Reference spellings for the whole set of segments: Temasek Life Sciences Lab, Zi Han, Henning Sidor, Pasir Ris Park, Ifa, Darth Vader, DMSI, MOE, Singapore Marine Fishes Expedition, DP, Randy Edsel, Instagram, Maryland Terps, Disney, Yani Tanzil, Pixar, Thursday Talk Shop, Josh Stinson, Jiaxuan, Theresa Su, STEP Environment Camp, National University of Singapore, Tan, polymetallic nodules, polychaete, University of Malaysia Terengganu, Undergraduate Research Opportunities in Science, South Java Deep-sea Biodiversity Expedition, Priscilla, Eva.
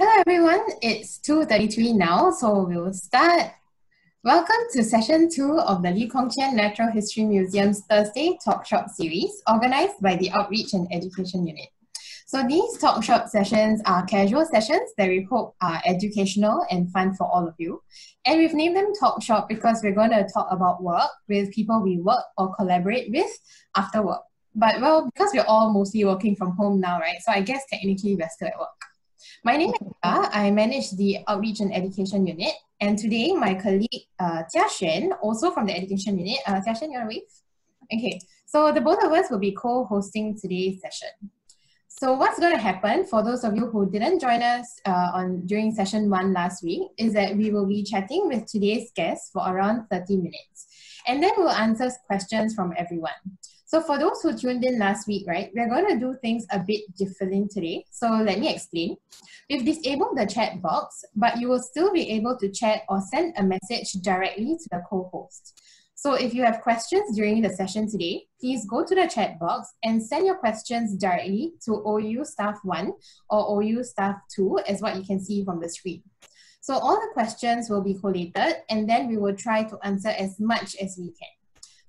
Hello everyone, it's 2:33 now, so we will start. Welcome to session 2 of the Lee Kong Chian Natural History Museum's Thursday Talk Shop series, organized by the Outreach and Education Unit. So these talk shop sessions are casual sessions that we hope are educational and fun for all of you. And we've named them talk shop because we're going to talk about work with people we work or collaborate with after work. But well, because we're all mostly working from home now, right? So I guess technically we're still at work. My name is Eva. I manage the Outreach and Education Unit, and today my colleague Jiaxuan, also from the Education Unit. Jiaxuan, you want to wave? Okay, so the both of us will be co-hosting today's session. So what's going to happen, for those of you who didn't join us during session 1 last week, is that we will be chatting with today's guests for around 30 minutes. And then we'll answer questions from everyone. So for those who tuned in last week, right, we're going to do things a bit differently today. So let me explain. We've disabled the chat box, but you will still be able to chat or send a message directly to the co-host. So if you have questions during the session today, please go to the chat box and send your questions directly to OU Staff 1 or OU Staff 2, as what you can see from the screen. So all the questions will be collated, and then we will try to answer as much as we can.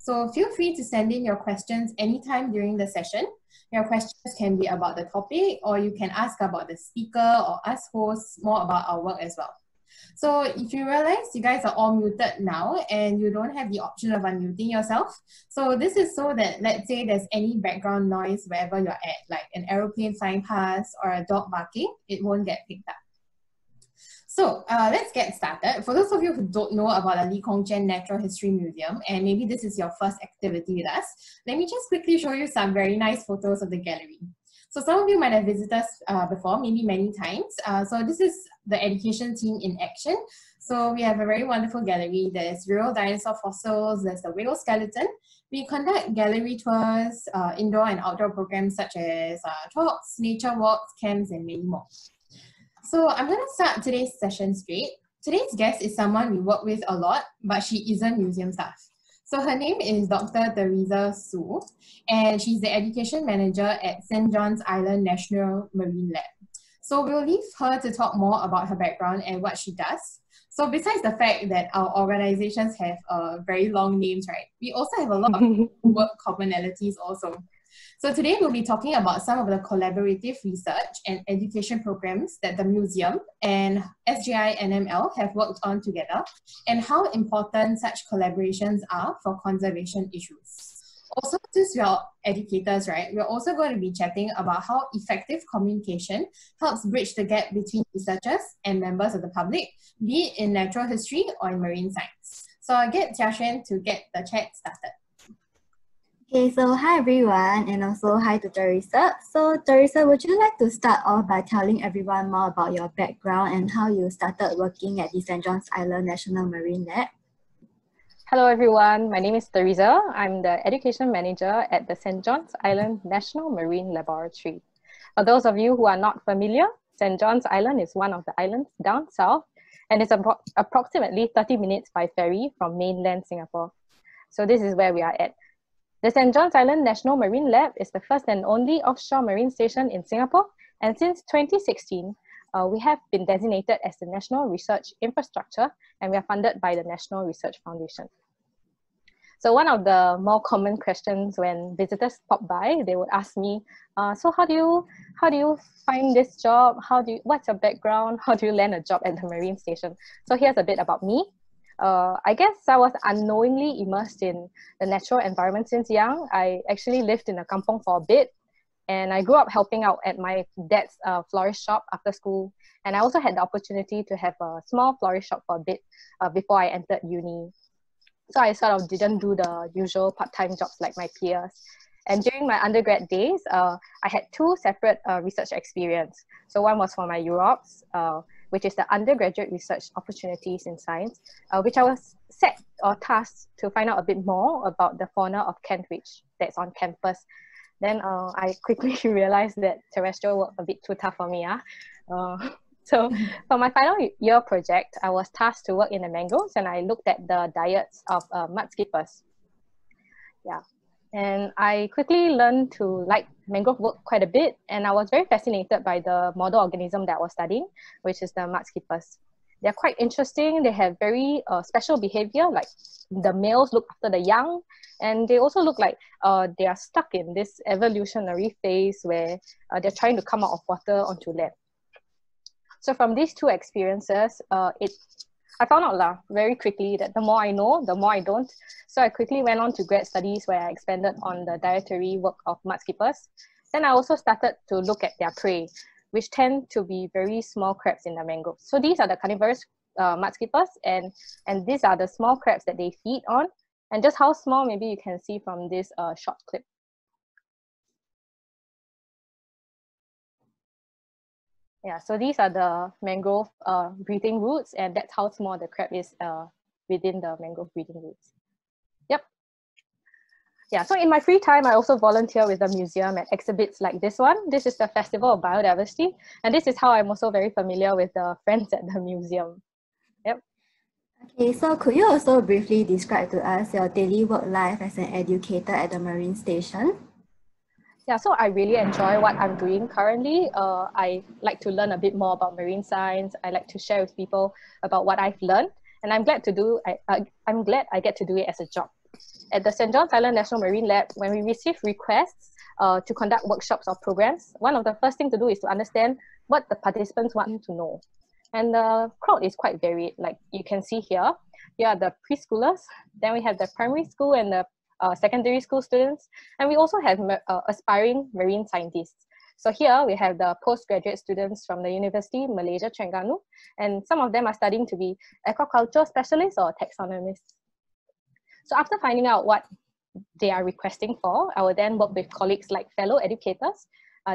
So feel free to send in your questions anytime during the session. Your questions can be about the topic, or you can ask about the speaker or ask hosts more about our work as well. So if you realize you guys are all muted now and you don't have the option of unmuting yourself, so this is so that, let's say there's any background noise wherever you're at, like an aeroplane flying past or a dog barking, it won't get picked up. So let's get started. For those of you who don't know about the Lee Kong Chian Natural History Museum, and maybe this is your first activity with us, let me just quickly show you some very nice photos of the gallery. So some of you might have visited us before, maybe many times. So this is the education team in action. So we have a very wonderful gallery. There's real dinosaur fossils, there's the whale skeleton. We conduct gallery tours, indoor and outdoor programs such as talks, nature walks, camps, and many more. So I'm going to start today's session straight. Today's guest is someone we work with a lot, but she isn't museum staff. So her name is Dr. Theresa Su, and she's the Education Manager at St. John's Island National Marine Lab. So we'll leave her to talk more about her background and what she does. So besides the fact that our organizations have very long names, right, we also have a lot of work commonalities also. So today we'll be talking about some of the collaborative research and education programs that the museum and SJI NML have worked on together, and how important such collaborations are for conservation issues. Also, since we are educators, right, we're also going to be chatting about how effective communication helps bridge the gap between researchers and members of the public, be it in natural history or in marine science. So I'll get Jiaxuan to get the chat started. Okay, so hi everyone, and also hi to Theresa. So Theresa, would you like to start off by telling everyone more about your background and how you started working at the St. John's Island National Marine Lab? Hello everyone, my name is Theresa. I'm the Education Manager at the St. John's Island National Marine Laboratory. For those of you who are not familiar, St. John's Island is one of the islands down south, and it's approximately 30 minutes by ferry from mainland Singapore. So this is where we are at. The St. John's Island National Marine Lab is the first and only offshore marine station in Singapore, and since 2016, we have been designated as the National Research Infrastructure, and we are funded by the National Research Foundation. So one of the more common questions when visitors pop by, they would ask me, so how do you find this job? What's your background? How do you land a job at the marine station? So here's a bit about me. I guess I was unknowingly immersed in the natural environment since young. I actually lived in a kampong for a bit, and I grew up helping out at my dad's florist shop after school. And I also had the opportunity to have a small florist shop for a bit before I entered uni. So I sort of didn't do the usual part-time jobs like my peers. And during my undergrad days, I had two separate research experiences. So one was for my UROPS, which is the Undergraduate Research Opportunities in Science, which I was set or tasked to find out a bit more about the fauna of Kent Ridge that's on campus. Then I quickly realized that terrestrial work a bit too tough for me. So for my final year project, I was tasked to work in the mangroves, and I looked at the diets of mudskippers. Yeah. And I quickly learned to like mangrove work quite a bit, and I was very fascinated by the model organism that I was studying, which is the mudskippers. They're quite interesting. They have very special behavior, like the males look after the young, and they also look like they are stuck in this evolutionary phase where they're trying to come out of water onto land. So from these two experiences, I found out very quickly that the more I know, the more I don't. So I quickly went on to grad studies where I expanded on the dietary work of mudskippers. Then I also started to look at their prey, which tend to be very small crabs in the mangroves. So these are the carnivorous mudskippers, and these are the small crabs that they feed on. And just how small, maybe you can see from this short clip. Yeah, so these are the mangrove breeding roots, and that's how small the crab is within the mangrove breeding roots. Yep. Yeah, so in my free time, I also volunteer with the museum at exhibits like this one. This is the Festival of Biodiversity, and this is how I'm also very familiar with the friends at the museum. Yep. Okay, so could you also briefly describe to us your daily work life as an educator at the Marine Station? Yeah, so I really enjoy what I'm doing currently. I like to learn a bit more about marine science. I like to share with people about what I've learned, and I'm glad I get to do it as a job. At the St. John's Island National Marine Lab, when we receive requests to conduct workshops or programs, one of the first things to do is to understand what the participants want to know. And the crowd is quite varied, like you can see here. Here are the preschoolers, then we have the primary school and the secondary school students, and we also have aspiring marine scientists. So here we have the postgraduate students from the University of Malaysia Terengganu, and some of them are studying to be aquaculture specialists or taxonomists. So after finding out what they are requesting for, I will then work with colleagues like fellow educators.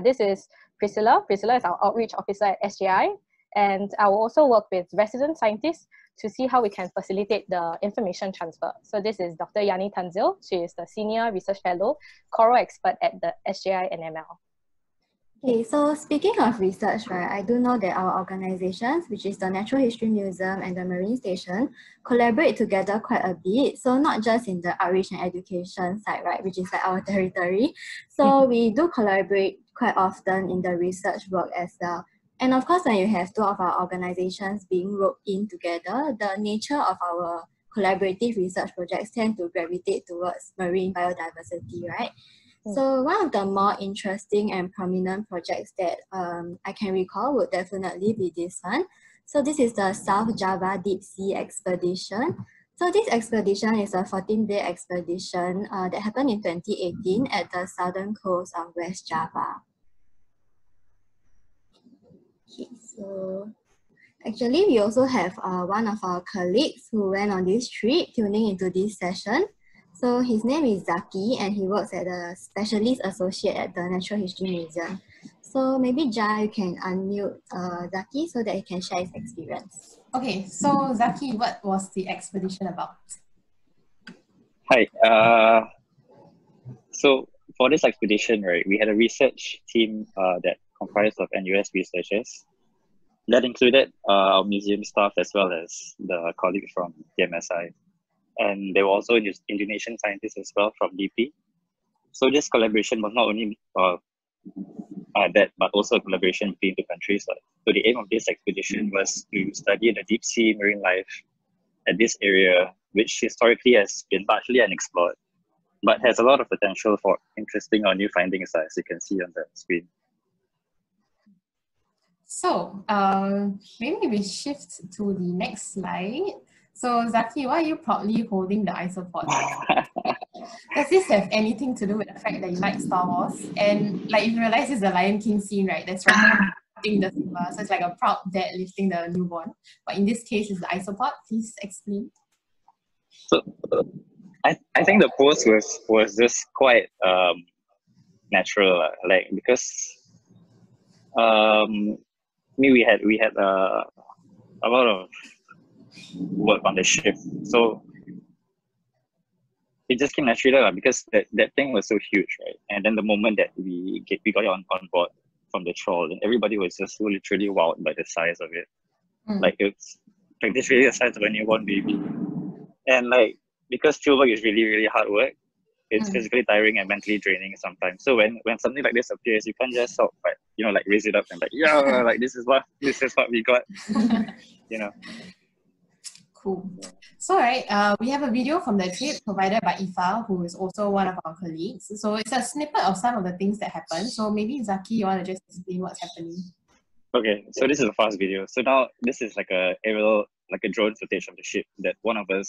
This is Priscilla. Priscilla is our outreach officer at SJI, and I will also work with resident scientists to see how we can facilitate the information transfer. So this is Dr. Yani Tanzil. She is the Senior Research Fellow, Coral Expert at the SJI NML. Okay, so speaking of research, right, I do know that our organizations, which is the Natural History Museum and the Marine Station, collaborate together quite a bit. So not just in the outreach and education side, right, which is like our territory. So we do collaborate quite often in the research work as well. And of course, when you have two of our organizations being roped in together, the nature of our collaborative research projects tend to gravitate towards marine biodiversity, right? Mm. So one of the more interesting and prominent projects that I can recall would definitely be this one. So this is the South Java Deep-sea Expedition. So this expedition is a 14-day expedition that happened in 2018 at the southern coast of West Java. Okay, so actually we also have one of our colleagues who went on this trip tuning into this session. So his name is Zaki, and he works at a specialist associate at the Natural History Museum. So maybe Jia, you can unmute Zaki so that he can share his experience. Okay, so Zaki, what was the expedition about? Hi, so for this expedition, right, we had a research team that comprised of NUS researchers. That included our museum staff as well as the colleagues from DMSI. And there were also Indonesian scientists as well from DP. So this collaboration was not only that, but also a collaboration between the countries. So the aim of this expedition was to study the deep sea marine life at this area, which historically has been largely unexplored, but has a lot of potential for interesting or new findings, as you can see on the screen. So maybe we shift to the next slide. So Zaki, why are you proudly holding the isopod? Does this have anything to do with the fact that you like Star Wars? And like you realize it's the Lion King scene, right? That's right. So it's like a proud dad lifting the newborn. But in this case, it's the isopod. Please explain. So I think the pose was just quite natural, like because we had a lot of work on the ship, so it just came naturally because that thing was so huge, right? And then the moment that we got on board from the trawl, and everybody was just so literally wowed by the size of it. Mm. Like it's like this really the size of a newborn baby, and like because field work is really hard work, it's physically tiring and mentally draining sometimes. So when something like this appears, you can't just sort of like, you know, like raise it up and like, yeah, like this is what we got, you know. Cool. So right, we have a video from the trip provided by Ifa, who is also one of our colleagues. So it's a snippet of some of the things that happened. So maybe Zaki, you want to just explain what's happening? Okay, so this is a fast video. So now this is like a aerial, like a drone footage of the ship that one of us,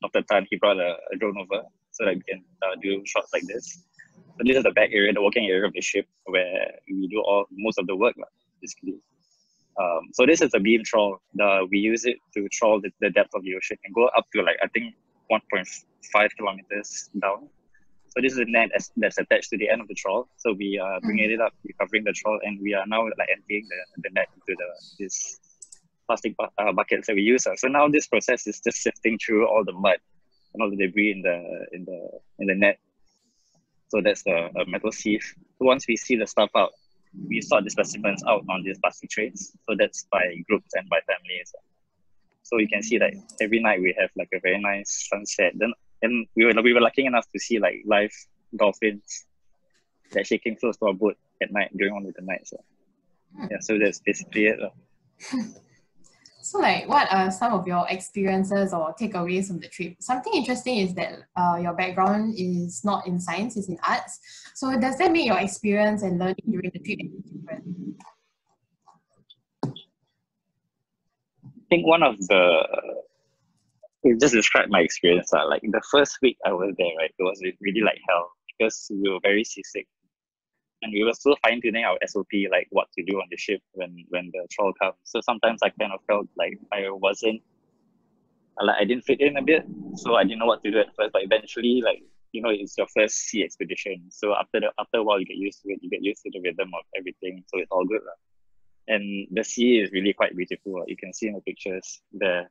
Dr. Tan, he brought a drone over so that we can do shots like this. So this is the back area, the working area of the ship where we do most of the work, basically. So this is a beam trawl. We use it to trawl the depth of the ocean and go up to like, I think 1.5 kilometers down. So this is a net that's attached to the end of the trawl. So we are bringing it up, recovering the trawl, and we are now like emptying the net into this plastic buckets that we use. So now this process is just sifting through all the mud and all the debris in the net. So that's a metal sieve. So once we see the stuff out, we sort the specimens out on these plastic trays. So that's by groups and by families. So you can see that every night we have like a very nice sunset. Then we were lucky enough to see like live dolphins that actually came close to our boat at night during one of the nights. So. Yeah, so that's basically it. So like, what are some of your experiences or takeaways from the trip? Something interesting is that your background is not in science, it's in arts. So does that make your experience and learning during the trip any different? I think one of the, you just described my experience. Like the first week I was there, right, it was really like hell because we were very seasick. And we were still fine-tuning our SOP, like what to do on the ship when the trawl comes. So sometimes I kind of felt like I didn't fit in a bit, so I didn't know what to do at first. But eventually, like, you know, it's your first sea expedition, so after a while you get used to it. You get used to the rhythm of everything, so it's all good. And the sea is really quite beautiful. You can see in the pictures there.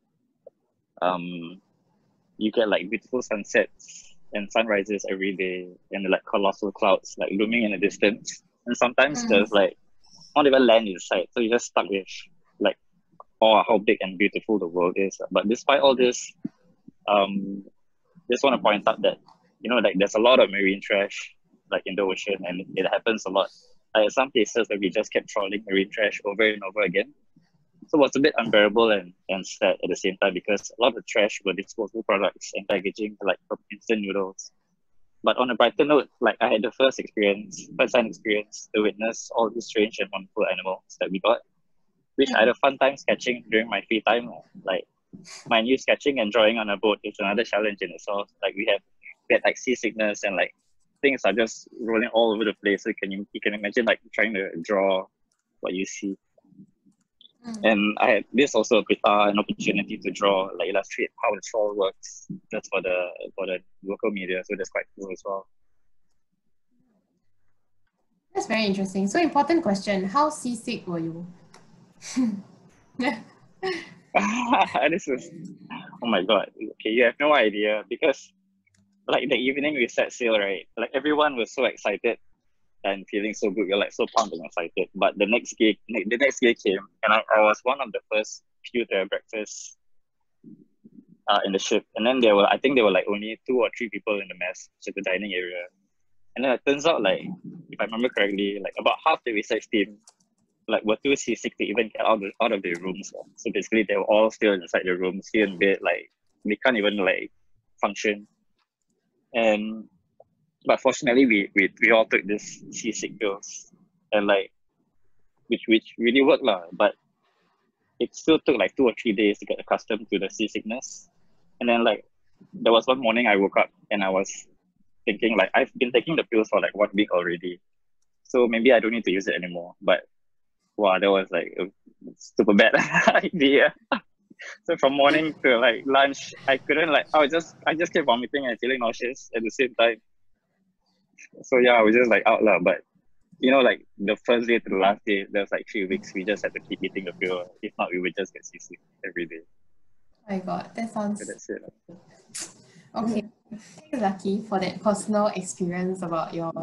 You get like beautiful sunsets and sunrises every day, and like colossal clouds like looming in the distance, and sometimes there's like not even land in sight, so you're just stuck with like, oh, how big and beautiful the world is. But despite all this, just want to point out that, you know, like there's a lot of marine trash like in the ocean, and it happens a lot. At some places that we just kept trawling marine trash over and over again, so it was a bit unbearable and sad at the same time, because a lot of the trash were disposable products and packaging like from instant noodles. But on a brighter note, like I had the first-hand experience to witness all these strange and wonderful animals that we got, which I had a fun time sketching during my free time. Like, mind you, sketching and drawing on a boat is another challenge in itself. Like we had like seasickness, and like things are just rolling all over the place. So you can imagine like trying to draw what you see. And I had this also an opportunity to draw, like illustrate how the trawl works just for the local media. So that's quite cool as well. That's very interesting. So important question, how seasick were you? This is, oh my God. Okay, you have no idea, because like the evening we set sail, right? Like everyone was so excited and feeling so good, you're like so pumped and excited. But the next day came, and I was one of the first few to have breakfast in the ship. And then I think there were like only 2 or 3 people in the mess, which is the dining area. And then it turns out, like if I remember correctly, like about half the research team like were too seasick to even get out of their rooms. So basically they were all still inside their rooms, still in bed, like they can't even like function. But fortunately, we all took this seasick pills, and like, which really worked lah. But it still took like 2 or 3 days to get accustomed to the seasickness. And then like, there was one morning I woke up and I was thinking like, I've been taking the pills for like 1 week already, so maybe I don't need to use it anymore. But wow, that was like a super bad idea. So from morning to like lunch, I just kept vomiting and feeling nauseous at the same time. So yeah, I was just like out loud. But you know, like the first day to the last day, there's like 3 weeks. We just had to keep eating the pill. If not, we would just get seasick every day. Oh my God, that sounds. So that's it. Okay, thank you, Zaki, for that personal experience about your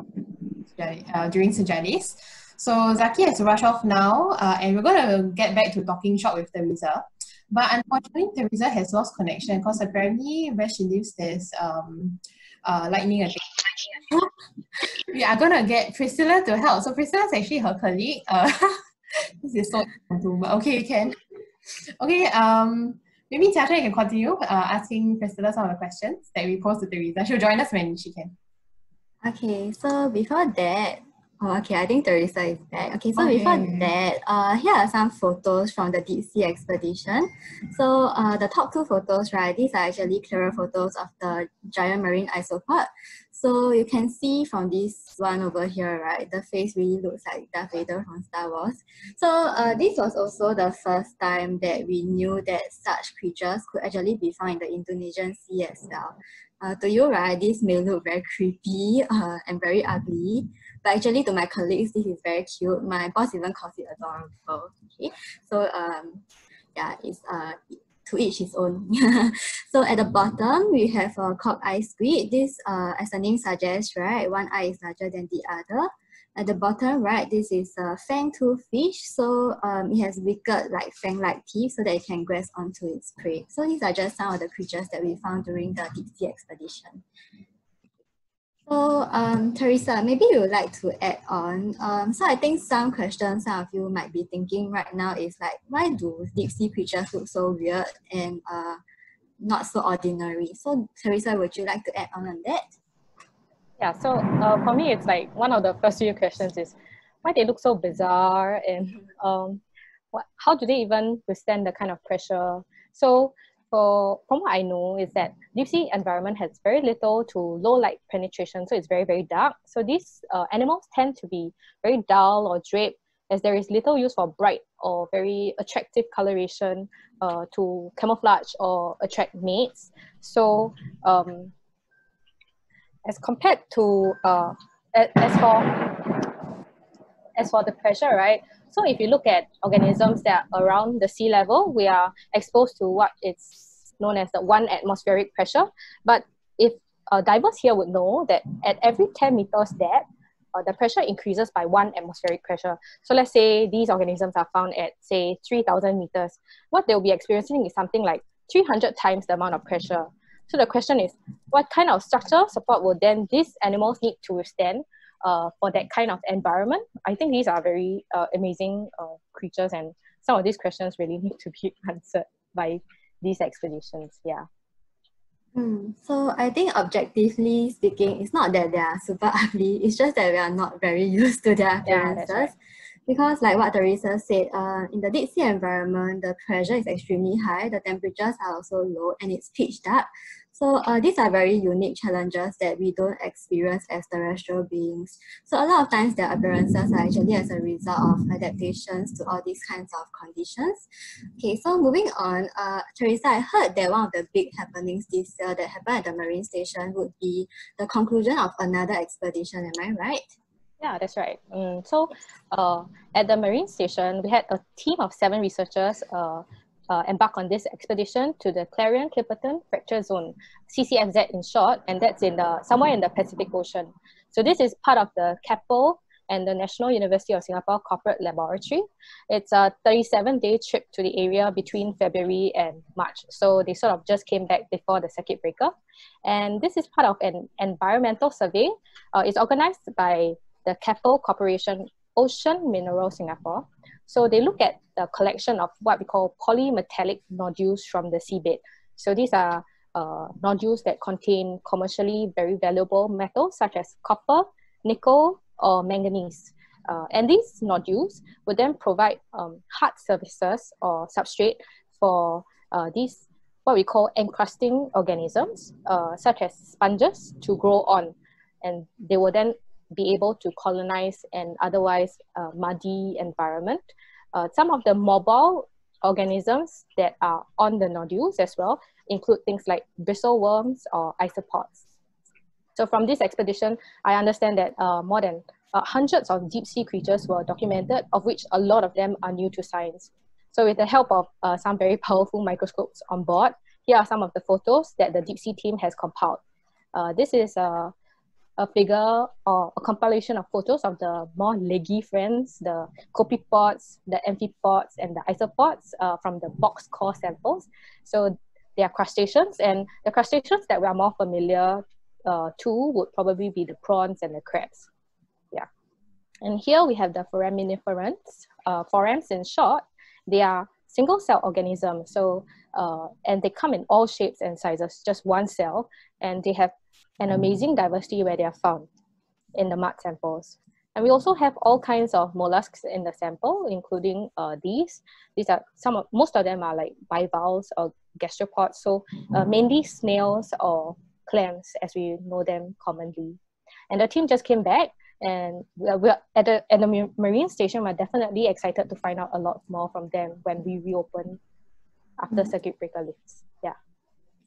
during Sejanis. So Zaki has to rush off now, and we're gonna get back to talking shop with Theresa. But unfortunately, Theresa has lost connection because apparently where she lives, there's lightning again. We are going to get Priscilla to help. So Priscilla's actually her colleague. This is so dumb, but okay, you can. Okay, maybe Jiaxuan, you can continue asking Priscilla some of the questions that we posed to Theresa. She'll join us when she can. Okay, so before that, oh, okay, I think Theresa is back. Okay, so okay. Before that, here are some photos from the deep sea expedition. So the top two photos, right, these are actually clearer photos of the giant marine isopod. So you can see from this one over here, right, the face really looks like Darth Vader from Star Wars. So this was also the first time that we knew that such creatures could actually be found in the Indonesian sea as well. To you, right, this may look very creepy and very ugly, but actually to my colleagues, this is very cute. My boss even calls it adorable. Okay, so yeah, it's to each his own. So at the bottom, we have a cockeye squid. This, as the name suggests, right, one eye is larger than the other. At the bottom, right, this is a fang-tooth fish. So it has wicked, like, fang-like teeth so that it can grasp onto its prey. So these are just some of the creatures that we found during the deep sea expedition. So Theresa, maybe you would like to add on. So I think some questions some of you might be thinking right now is like, why do deep sea creatures look so weird and not so ordinary? So Theresa, would you like to add on that? Yeah, so for me, it's like one of the first few questions is why they look so bizarre and how do they even withstand the kind of pressure? So from what I know is that deep sea environment has very little to low light penetration, so it's very, very dark. So these animals tend to be very dull or draped as there is little use for bright or very attractive coloration to camouflage or attract mates. So as compared to, as for the pressure, right? So if you look at organisms that are around the sea level, we are exposed to what is known as the 1 atmospheric pressure. But if divers here would know that at every 10 meters depth, the pressure increases by 1 atmospheric pressure. So let's say these organisms are found at, say, 3,000 meters. What they'll be experiencing is something like 300 times the amount of pressure. So the question is, what kind of structural support will then these animals need to withstand for that kind of environment? I think these are very amazing creatures, and some of these questions really need to be answered by these expeditions, yeah. So I think objectively speaking, it's not that they are super ugly, it's just that we are not very used to their appearances. Yeah, because like what Theresa said, in the deep sea environment, the pressure is extremely high, the temperatures are also low, and it's pitch dark. So these are very unique challenges that we don't experience as terrestrial beings. So a lot of times their appearances are actually as a result of adaptations to all these kinds of conditions. Okay, so moving on, Theresa, I heard that one of the big happenings this year that happened at the marine station would be the conclusion of another expedition, am I right? Yeah, that's right. So at the marine station, we had a team of 7 researchers embark on this expedition to the Clarion-Clipperton Fracture Zone, CCFZ in short, and that's in the, somewhere in the Pacific Ocean. So this is part of the Keppel and the National University of Singapore Corporate Laboratory. It's a 37-day trip to the area between February and March. So they sort of just came back before the circuit breaker. And this is part of an environmental survey. It's organized by the Keppel Corporation Ocean Mineral Singapore. So they look at the collection of what we call polymetallic nodules from the seabed. So these are nodules that contain commercially very valuable metals such as copper, nickel, or manganese. And these nodules would then provide hard surfaces or substrate for these, what we call encrusting organisms, such as sponges, to grow on. And they will then be able to colonize an otherwise muddy environment. Some of the mobile organisms that are on the nodules as well include things like bristle worms or isopods. So from this expedition, I understand that more than hundreds of deep sea creatures were documented, of which a lot of them are new to science. So with the help of some very powerful microscopes on board, here are some of the photos that the deep sea team has compiled. This is a figure or a compilation of photos of the more leggy friends, the copepods, the amphipods, and the isopods from the box core samples. So they are crustaceans, and the crustaceans that we are more familiar two would probably be the prawns and the crabs. Yeah. And here we have the foraminiferans. Forams in short, they are single cell organisms. So, and they come in all shapes and sizes, just one cell. And they have an amazing diversity where they are found in the mud samples. And we also have all kinds of mollusks in the sample, including these. These are most of them are like bivalves or gastropods. So mainly snails or clams as we know them commonly. And the team just came back, and we're at the marine station, we're definitely excited to find out a lot more from them when we reopen after circuit breaker lifts. Yeah.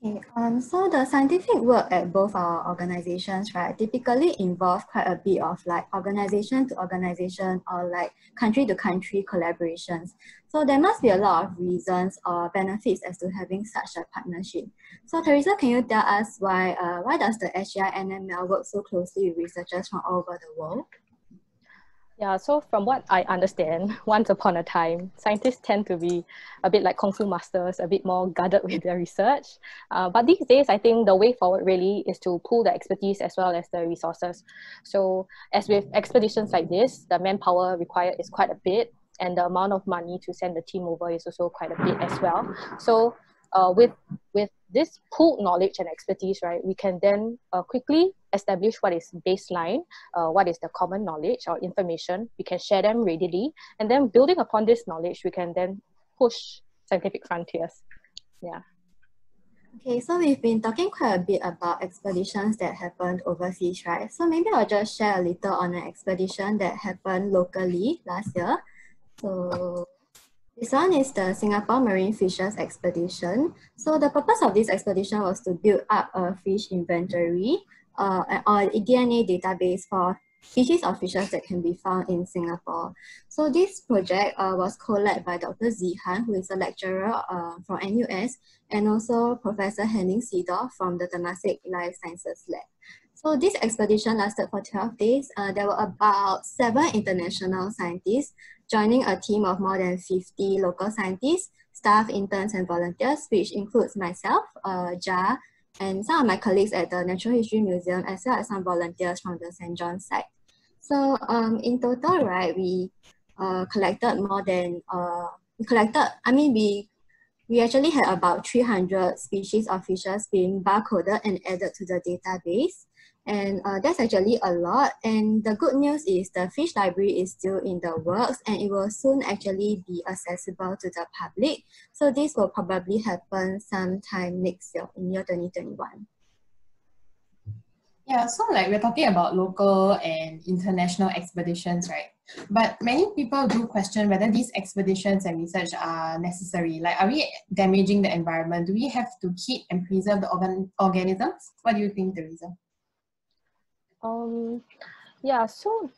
Okay, so the scientific work at both our organizations, right, typically involve quite a bit of like organization to organization or like country to country collaborations. So there must be a lot of reasons or benefits as to having such a partnership. So Theresa, can you tell us why does the SGI NML work so closely with researchers from all over the world? Yeah, so from what I understand, once upon a time, scientists tend to be a bit like Kung Fu masters, a bit more guarded with their research. But these days, I think the way forward really is to pool the expertise as well as the resources. So as with expeditions like this, the manpower required is quite a bit, and the amount of money to send the team over is also quite a bit as well. So with this pooled knowledge and expertise, right, we can then quickly establish what is baseline, what is the common knowledge or information. We can share them readily, and then building upon this knowledge, we can then push scientific frontiers. Yeah. Okay, so we've been talking quite a bit about expeditions that happened overseas, right? So maybe I'll just share a little on an expedition that happened locally last year. So this one is the Singapore Marine Fishes Expedition. So the purpose of this expedition was to build up a fish inventory or a DNA database for species of fishes that can be found in Singapore. So this project was co-led by Dr. Zi Han, who is a lecturer from NUS, and also Professor Henning Sidor from the Temasek Life Sciences Lab. So this expedition lasted for 12 days. There were about 7 international scientists joining a team of more than 50 local scientists, staff, interns, and volunteers, which includes myself, Ja, and some of my colleagues at the Natural History Museum, as well as some volunteers from the St. John's site. So in total, right, we we actually had about 300 species of fishes being barcoded and added to the database. And that's actually a lot. And the good news is the fish library is still in the works, and it will soon actually be accessible to the public. So this will probably happen sometime next year, in year 2021. Yeah, so like we're talking about local and international expeditions, right? But many people do question whether these expeditions and research are necessary. Like, are we damaging the environment? Do we have to keep and preserve the organisms? What do you think, Theresa? Yeah, so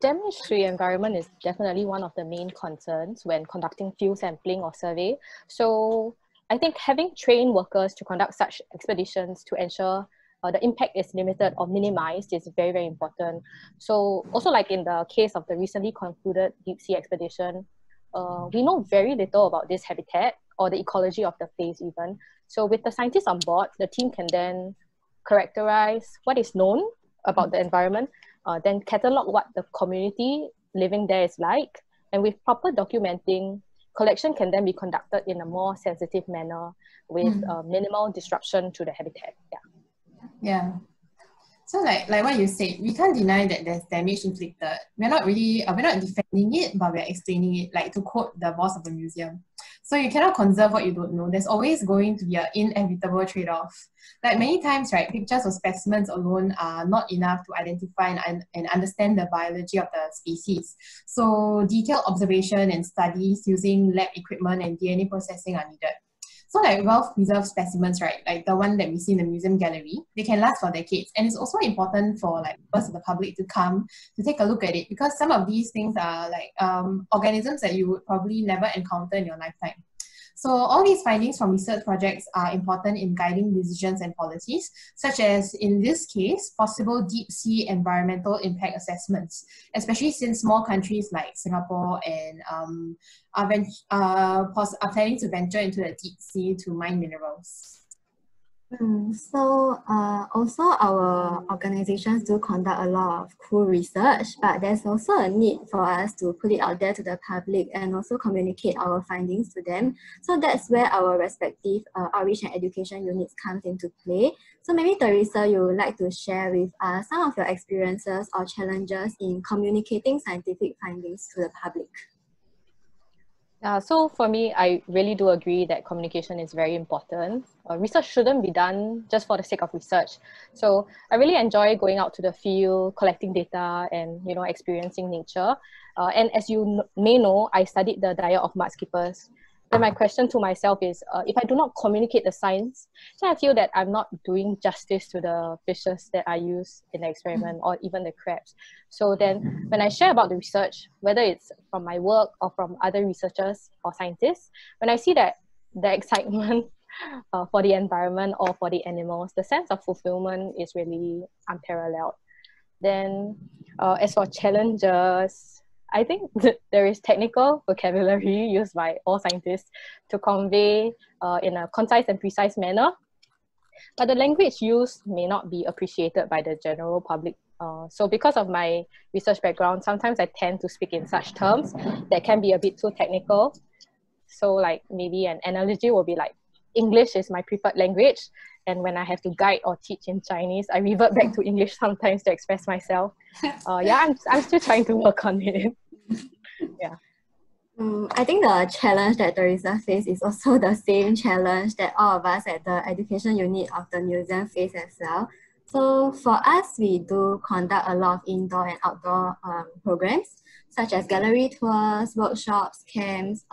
damage to the environment is definitely one of the main concerns when conducting field sampling or survey. So I think having trained workers to conduct such expeditions to ensure the impact is limited or minimized is very, very important. So also like in the case of the recently concluded deep sea expedition, we know very little about this habitat or the ecology of the place even. So with the scientists on board, the team can then characterize what is known about the environment, then catalog what the community living there is like. And with proper documenting, collection can then be conducted in a more sensitive manner with minimal disruption to the habitat. Yeah. Yeah. So like what you said, we can't deny that there's damage inflicted. We're not really, we're not defending it, but we're explaining it, like to quote the boss of the museum. So you cannot conserve what you don't know. There's always going to be an inevitable trade-off. Like many times, right, pictures of specimens alone are not enough to identify and understand the biology of the species. So detailed observation and studies using lab equipment and DNA processing are needed. So like well-preserved specimens, right, like the one that we see in the museum gallery, they can last for decades. And it's also important for like members of the public to come to take a look at it, because some of these things are like organisms that you would probably never encounter in your lifetime. So all these findings from research projects are important in guiding decisions and policies, such as in this case, possible deep-sea environmental impact assessments, especially since small countries like Singapore and are planning to venture into the deep sea to mine minerals. So also our organizations do conduct a lot of cool research, but there's also a need for us to put it out there to the public and also communicate our findings to them. So that's where our respective outreach and education units comes into play. So maybe Theresa, you would like to share with us some of your experiences or challenges in communicating scientific findings to the public. So for me, I really do agree that communication is very important. Research shouldn't be done just for the sake of research. So I really enjoy going out to the field, collecting data and, you know, experiencing nature. And as you may know, I studied the diet of mud skippers. And my question to myself is, if I do not communicate the science, then I feel that I'm not doing justice to the fishes that I use in the experiment or even the crabs. So then when I share about the research, whether it's from my work or from other researchers or scientists, when I see that the excitement for the environment or for the animals, the sense of fulfillment is really unparalleled. Then as for challenges, I think there is technical vocabulary used by all scientists to convey in a concise and precise manner, but the language used may not be appreciated by the general public. So because of my research background, sometimes I tend to speak in such terms that can be a bit too technical. So like maybe an analogy will be like, English is my preferred language, and when I have to guide or teach in Chinese, I revert back to English sometimes to express myself. Yeah, I'm still trying to work on it. Yeah. I think the challenge that Theresa faced is also the same challenge that all of us at the education unit of the museum face as well. So for us, we do conduct a lot of indoor and outdoor programs, such as gallery tours, workshops, camps,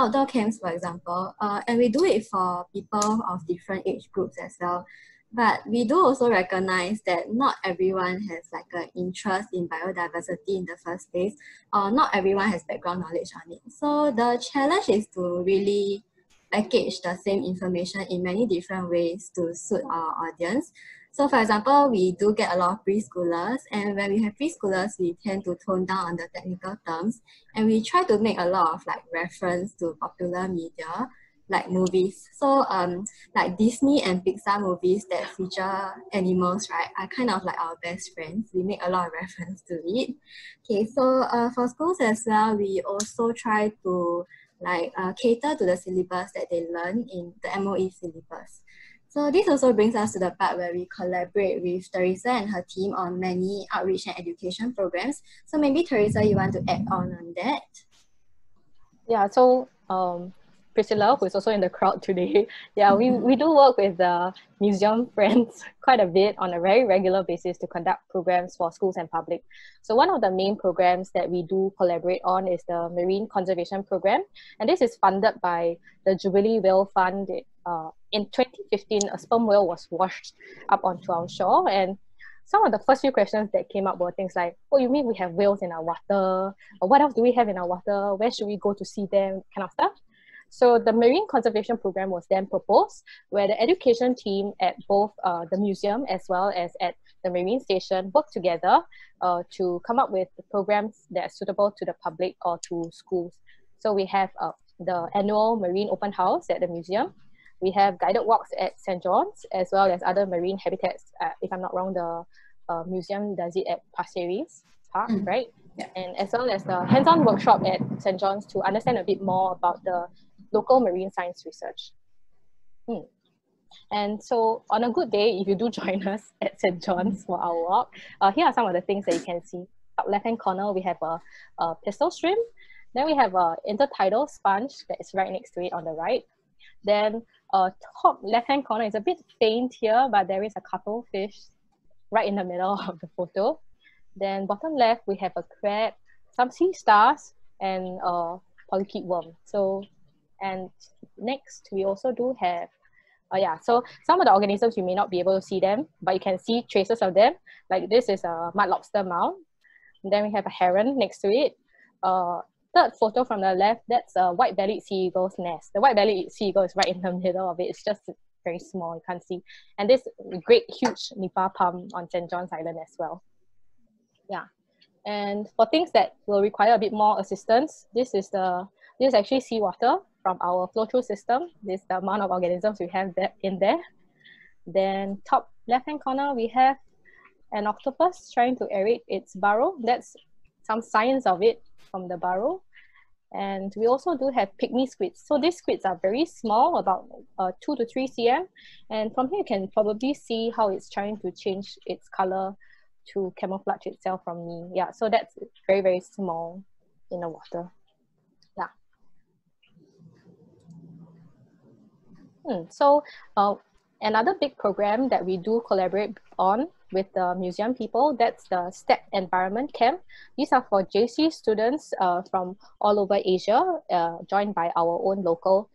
outdoor camps, for example, and we do it for people of different age groups as well. But we do also recognize that not everyone has like an interest in biodiversity in the first place, or not everyone has background knowledge on it. So the challenge is to really package the same information in many different ways to suit our audience. So for example, we do get a lot of preschoolers, and when we have preschoolers, we tend to tone down on the technical terms, and we try to make a lot of like reference to popular media, like movies. So like Disney and Pixar movies that feature animals, right, are kind of like our best friends. We make a lot of reference to it. Okay, so for schools as well, we also try to like cater to the syllabus that they learn in the MOE syllabus. So this also brings us to the part where we collaborate with Theresa and her team on many outreach and education programs. So maybe Theresa, you want to add on that? Yeah, so Priscilla, who is also in the crowd today, yeah, we do work with the museum friends quite a bit on a very regular basis to conduct programs for schools and public. So one of the main programs that we do collaborate on is the Marine Conservation Program, and this is funded by the Jubilee Whale Fund. In 2015, a sperm whale was washed up onto our shore, and some of the first few questions that came up were things like, oh, you mean we have whales in our water? Or what else do we have in our water? Where should we go to see them? Kind of stuff. So the Marine Conservation Program was then proposed, where the education team at both the museum as well as at the Marine Station worked together to come up with programs that are suitable to the public or to schools. So we have the annual Marine Open House at the museum. We have guided walks at St. John's, as well as other marine habitats. If I'm not wrong, the museum does it at Pasir Ris Park, right? Yeah. And as well as the hands-on workshop at St. John's to understand a bit more about the local marine science research. And so on a good day, if you do join us at St. John's for our walk, here are some of the things that you can see. Up left-hand corner, we have a pistol shrimp. Then we have an intertidal sponge that is right next to it on the right. Then top left-hand corner is a bit faint here, but there is a cuttlefish right in the middle of the photo. Then bottom left, we have a crab, some sea stars, and a polychaete worm. So, and next we also do have, yeah, so some of the organisms you may not be able to see them, but you can see traces of them. Like this is a mud lobster mound. And then we have a heron next to it. Third photo from the left, that's a white-bellied sea eagle's nest. The white-bellied sea eagle is right in the middle of it. It's just very small, you can't see. And this great, huge nipa palm on St. John's Island as well. Yeah. And for things that will require a bit more assistance, this is actually seawater from our flow-through system. This is the amount of organisms we have in there. Then top left-hand corner, we have an octopus trying to aerate its burrow. That's some science of it from the burrow. And we also do have pygmy squids. So these squids are very small, about 2 to 3 cm. And from here you can probably see how it's trying to change its color to camouflage itself from me. Yeah, so that's very, very small in the water. Yeah. So another big program that we do collaborate on with the museum people, that's the STEP Environment Camp. These are for JC students from all over Asia, joined by our own local,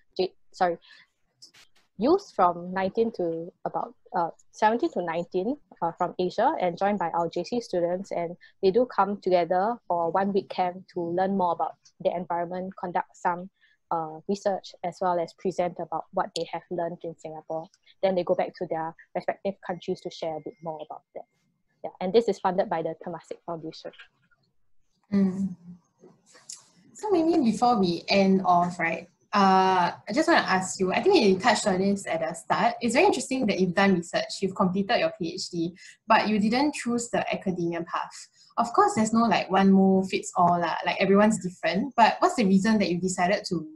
youth from 17 to 19 from Asia, and joined by our JC students, and they do come together for a 1-week camp to learn more about the environment, conduct some research, as well as present about what they have learned in Singapore. Then they go back to their respective countries to share a bit more about that. Yeah, and this is funded by the Temasek Foundation. So maybe before we end off, right, I just want to ask you, I think you touched on this at the start. It's very interesting that you've done research, you've completed your PhD, but you didn't choose the academia path. Of course, there's no like one move fits all, like everyone's different, but what's the reason that you decided to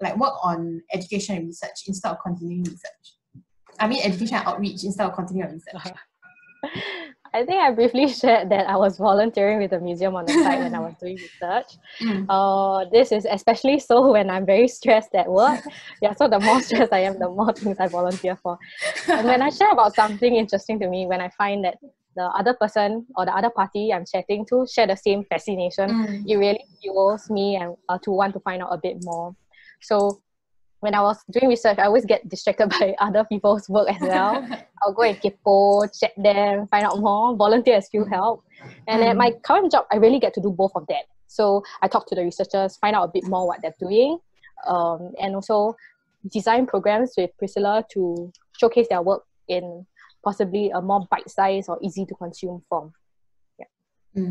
like work on education and research instead of continuing research? I mean education and outreach instead of continuing research. I think I briefly shared that I was volunteering with the museum on the side when I was doing research. This is especially so when I'm very stressed at work. Yeah, so the more stressed I am, the more things I volunteer for. And when I share about something interesting to me, when I find that the other person or the other party I'm chatting to share the same fascination, it really fuels me and to want to find out a bit more. So when I was doing research, I always get distracted by other people's work as well. I'll go and kippo, chat them, find out more, volunteer as field help. And at my current job, I really get to do both of that. So I talk to the researchers, find out a bit more what they're doing, and also design programs with Priscilla to showcase their work in possibly a more bite-sized or easy-to-consume form. Yeah.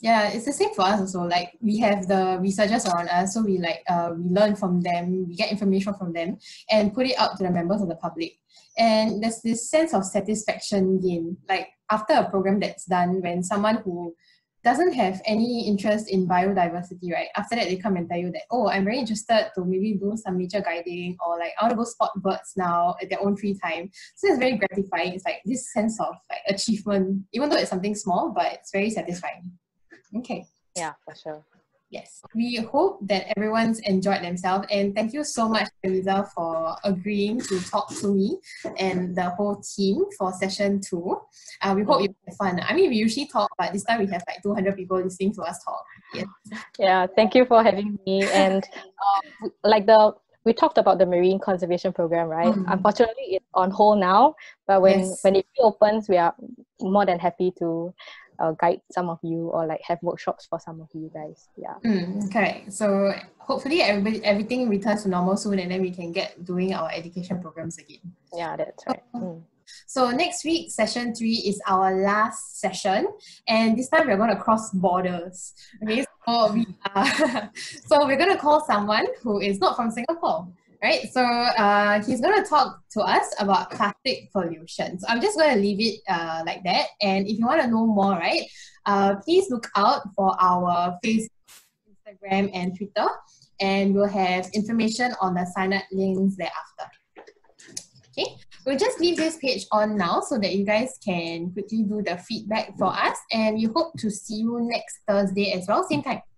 Yeah, it's the same for us also. Like we have the researchers around us, so we like we learn from them, we get information from them, and put it out to the members of the public. And there's this sense of satisfaction gained, like after a program that's done, when someone who doesn't have any interest in biodiversity, right? After that, they come and tell you that, oh, I'm very interested to maybe do some nature guiding, or like I want to go spot birds now at their own free time. So it's very gratifying. It's like this sense of like achievement, even though it's something small, but it's very satisfying. Okay. Yeah, for sure. Yes. We hope that everyone's enjoyed themselves, and thank you so much, Theresa, for agreeing to talk to me and the whole team for session 2. We hope you had fun. I mean, we usually talk, but this time we have like 200 people listening to us talk. Yes. Yeah, thank you for having me. And we talked about the marine conservation program, right? Unfortunately, it's on hold now, but when it reopens, we are more than happy to guide some of you, or like have workshops for some of you guys. Yeah. Correct. So hopefully everything returns to normal soon, and then we can get doing our education programs again. Yeah, that's right. So next week, session 3 is our last session, and this time we're going to cross borders. Okay, so we're going to call someone who is not from Singapore. Right, so he's going to talk to us about plastic pollution. So I'm just going to leave it like that. And if you want to know more, right, please look out for our Facebook, Instagram, and Twitter. And we'll have information on the sign-up links thereafter. Okay, we'll just leave this page on now so that you guys can quickly do the feedback for us. And we hope to see you next Thursday as well, same time.